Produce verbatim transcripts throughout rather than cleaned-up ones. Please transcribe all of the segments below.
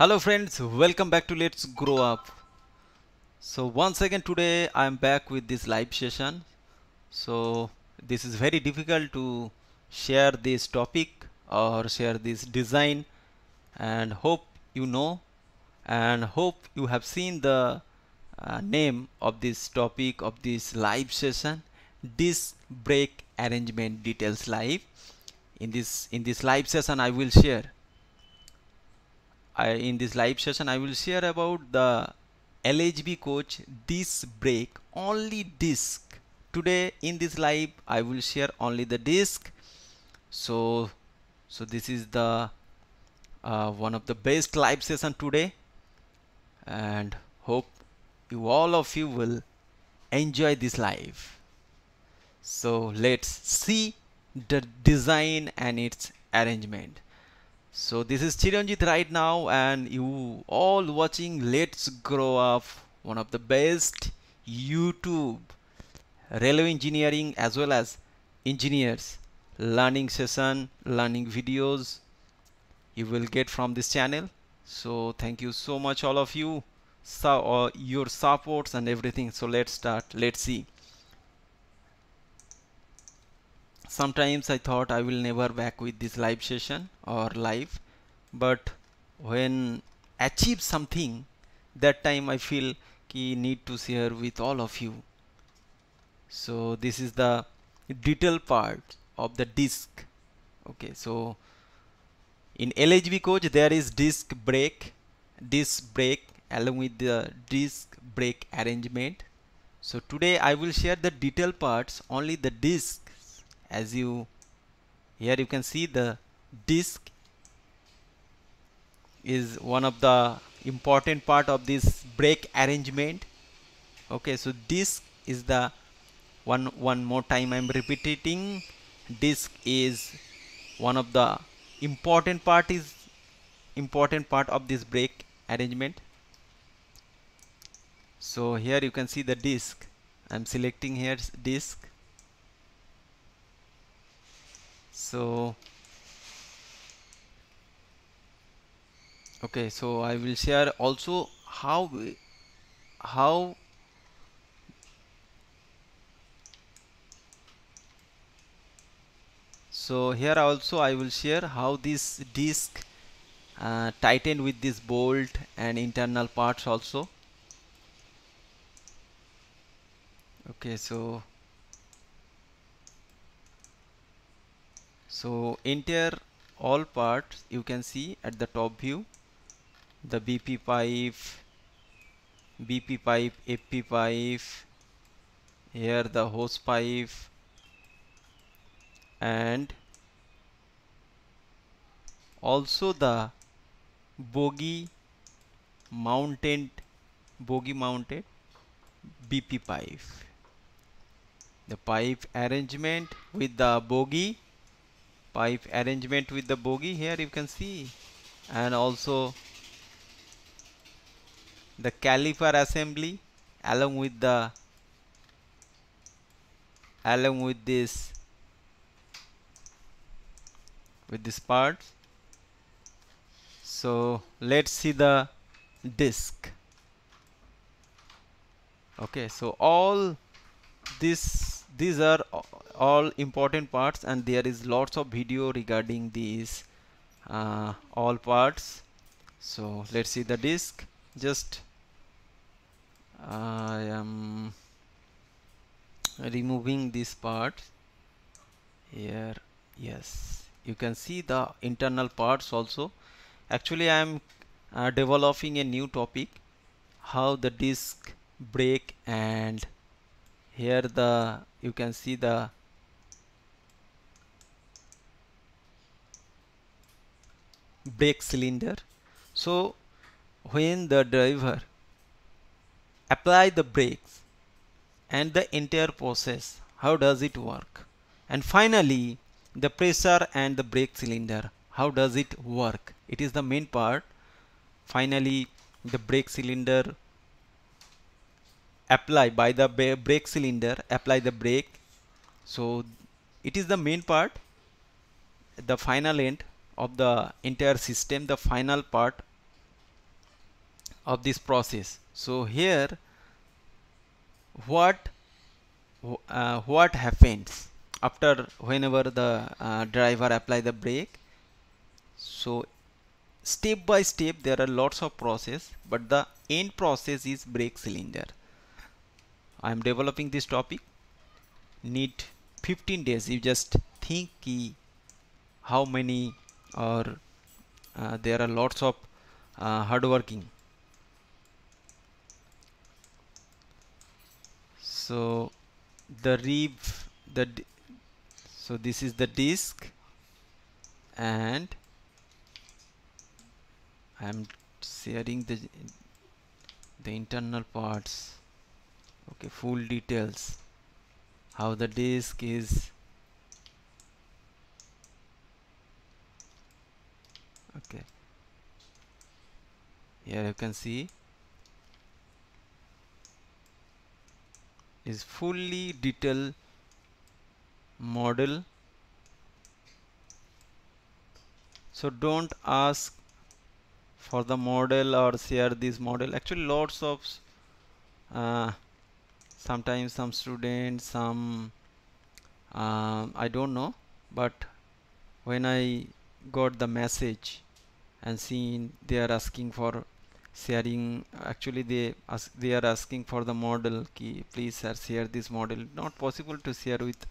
Hello friends, welcome back to Let's Grow Up. So once again today I am back with this live session. So this is very difficult to share this topic or share this design, and hope you know and hope you have seen the uh, name of this topic of this live session, disc brake arrangement details live. In this in this live session I will share I, in this live session I will share about the L H B Coach disc brake, only disc. Today in this live I will share only the disc. So so this is the uh, one of the best live session today, and hope you all of you will enjoy this live. So let's see the design and its arrangement. So this is Chiranjit right now, and you all watching Let's Grow Up, one of the best YouTube railway engineering as well as engineers learning session, learning videos you will get from this channel. So thank you so much all of you, so uh, your supports and everything. So let's start, let's see. Sometimes I thought I will never back with this live session or live, but when achieve something, that time I feel ki need to share with all of you. So this is the detail part of the disc. Okay, so in L H B Coach there is disc brake, disc brake along with the disc brake arrangement. So today I will share the detail parts, only the disc. As you here you can see, the disc is one of the important part of this brake arrangement. Okay, so disc is the one one more time I'm repeating, disc is one of the important part is important part of this brake arrangement. So here you can see the disc, I'm selecting here disc. So okay, so I will share also how how so here also I will share how this disc uh, tightened with this bolt and internal parts also. Okay, so So enter all parts, you can see at the top view, the B P pipe, B P pipe, A P pipe, here the hose pipe, and also the bogie mounted, bogie mounted B P pipe. The pipe arrangement with the bogie. Pipe arrangement with the bogie, here you can see, and also the caliper assembly along with the along with this with this part. So let's see the disc. Okay, so all this these are all important parts, and there is lots of video regarding these uh, all parts. So let's see the disc. Just I am removing this part here. Yes, you can see the internal parts also. Actually I am uh, developing a new topic, how the disc brake, and here the you can see the brake cylinder. So when the driver apply the brakes and the entire process, how does it work, and finally the pressure and the brake cylinder, how does it work. It is the main part. Finally the brake cylinder apply by the brake cylinder apply the brake. So it is the main part, the final end of the entire system, the final part of this process. So here what uh, what happens after whenever the uh, driver apply the brake? So step by step there are lots of process, but the end process is brake cylinder. I am developing this topic, need fifteen days. You just think how many or uh, there are lots of uh, hard working. So the rib, the so this is the disc, and I am sharing the the internal parts. Okay, full details how the disc is. Okay, here you can see is fully detailed model. So don't ask for the model or share this model. Actually lots of uh, sometimes some students, some uh, I don't know, but when I got the message and seen they are asking for sharing, actually they ask, they are asking for the model key, please sir share this model. Not possible to share with,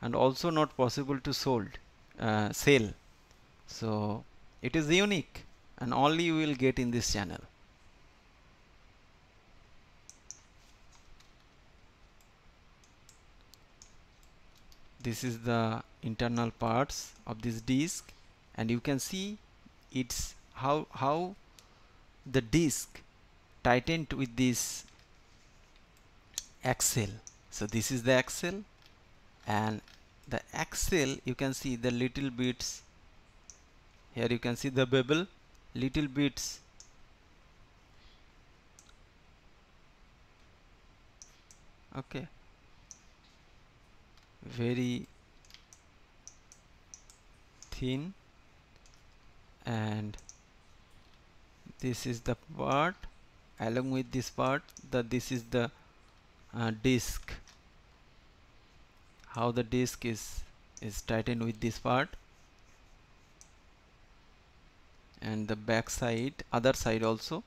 and also not possible to sold uh, sell. So it is unique and only you will get in this channel. This is the internal parts of this disc, and you can see it's how how the disc tightened with this axle. So this is the axle, and the axle you can see the little bits. Here you can see the bevel, little bits. Okay, very thin, and this is the part along with this part. The this is the uh, disc, how the disc is is tightened with this part, and the back side, other side also.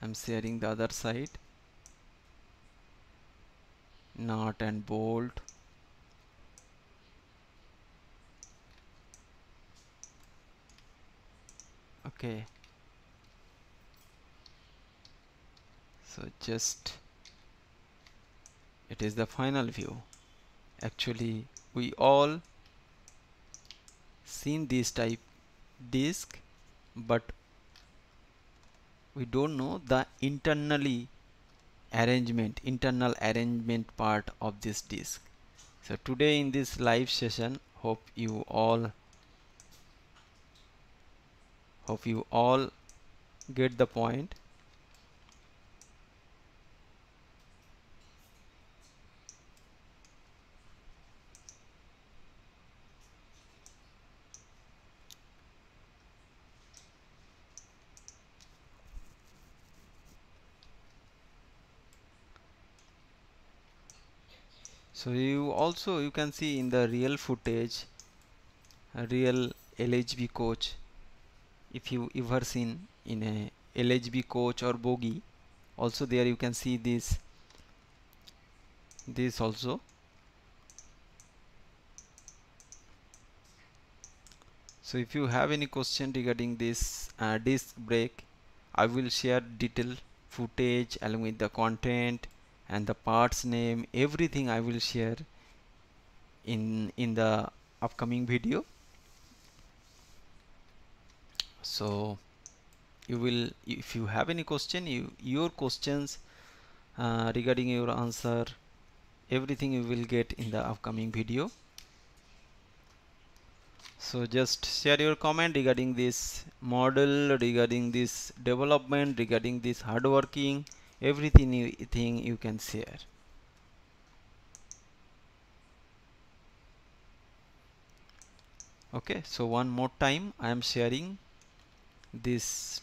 I'm sharing the other side, nut and bolt. Okay, so just it is the final view. Actually we all seen this type disc, but we don't know the internally arrangement, internal arrangement part of this disc. So today in this live session, hope you all hope you all get the point. So you also you can see in the real footage, a real L H B coach. If you ever seen in a L H B coach or bogie, also there you can see this. This also. So if you have any question regarding this uh, disc brake, I will share detailed footage along with the content and the parts name, everything I will share in in the upcoming video. So you will, if you have any question, you your questions uh, regarding your answer, everything you will get in the upcoming video. So just share your comment regarding this model, regarding this development, regarding this hard working. Everything you, thing you can share. Okay, so one more time I am sharing this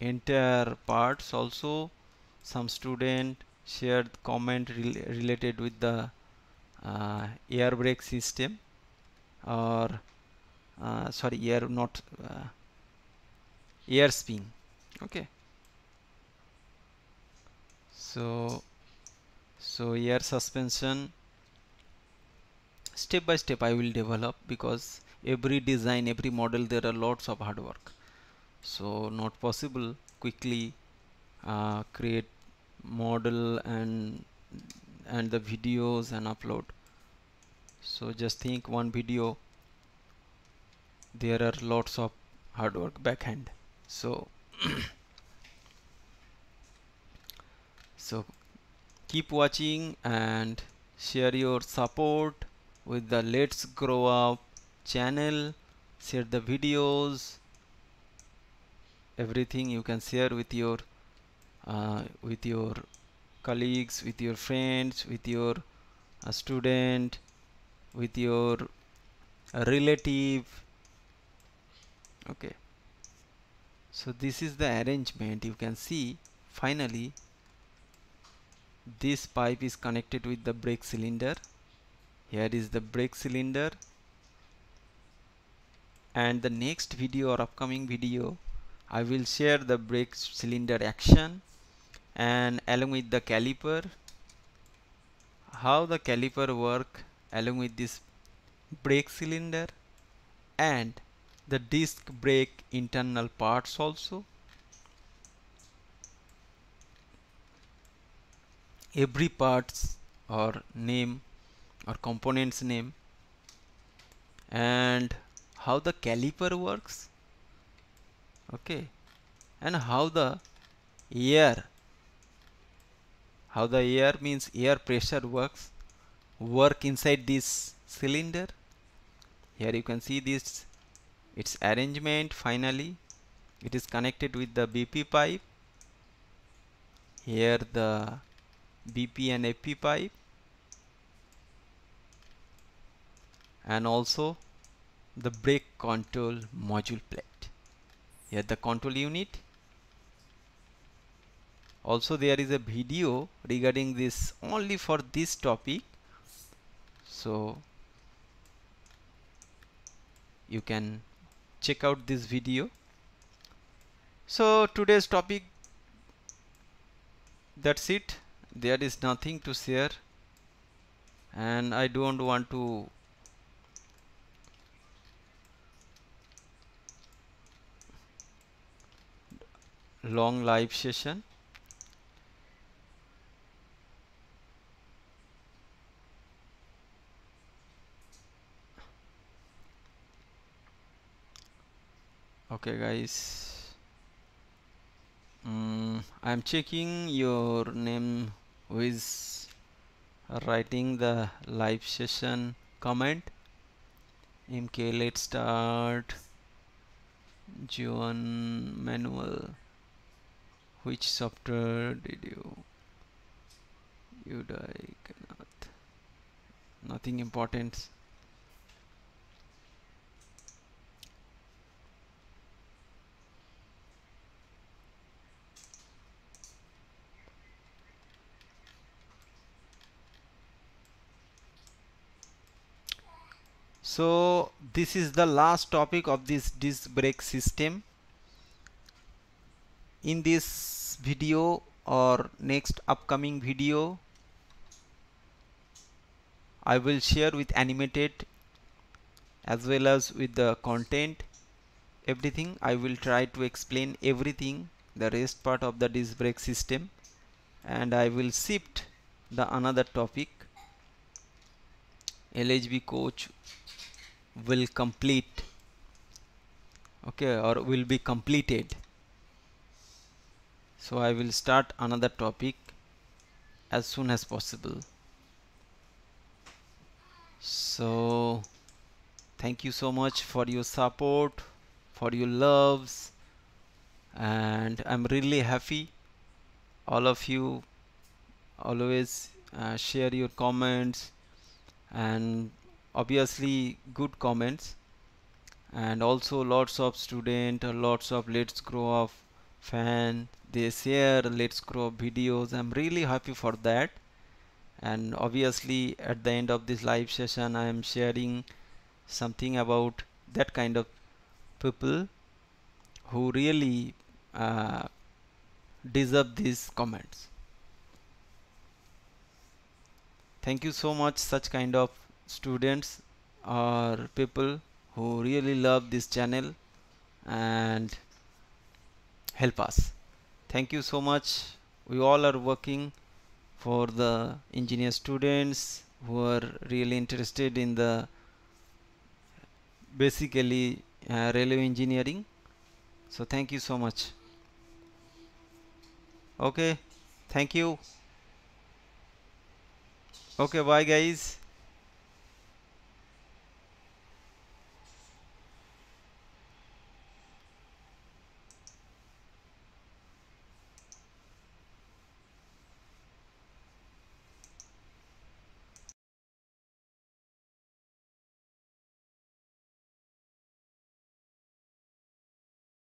entire parts. Also some student shared comment re related with the uh, air brake system, or uh, sorry air not uh, air spin. Okay, so so air suspension step by step I will develop, because every design, every model, there are lots of hard work, so not possible quickly uh, create model and and the videos and upload. So just think one video, there are lots of hard work backhand. So so keep watching and share your support with the Let's Grow Up channel. Share the videos, everything you can share with your Uh, with your colleagues, with your friends, with your uh, student, with your uh, relative. Okay, so this is the arrangement. You can see finally this pipe is connected with the brake cylinder. Here is the brake cylinder, and the next video or upcoming video I will share the brake cylinder action, and along with the caliper, how the caliper work along with this brake cylinder, and the disc brake internal parts also. Every parts or name or components name, and how the caliper works. Okay, and how the air, how the air means air pressure works, work inside this cylinder. Here you can see this, its arrangement. Finally, it is connected with the B P pipe. Here the B P and A P pipe, and also the brake control module plate. Here the control unit. Also there is a video regarding this only for this topic, so you can check out this video. So today's topic, that's it. There is nothing to share, and I don't want to long live session. Okay guys, mm, I'm checking your name who is writing the live session comment. M K, let's start. John Manuel, which software did you you die? Cannot, nothing important. So this is the last topic of this disc brake system. In this video or next upcoming video, I will share with animated as well as with the content, everything. I will try to explain everything, the rest part of the disc brake system, and I will shift the another topic. L H B coach will complete, okay, or will be completed. So I will start another topic as soon as possible. So thank you so much for your support, for your loves, and I'm really happy all of you always uh, share your comments, and obviously good comments, and also lots of students, lots of Let's Grow Up fan this year Let's Grow Up videos. I'm really happy for that, and obviously at the end of this live session I am sharing something about that kind of people who really uh, deserve these comments. Thank you so much such kind of students or people who really love this channel and help us. Thank you so much. We all are working for the engineer students who are really interested in the basically uh, railway engineering. So thank you so much. Okay, thank you. Okay, bye guys.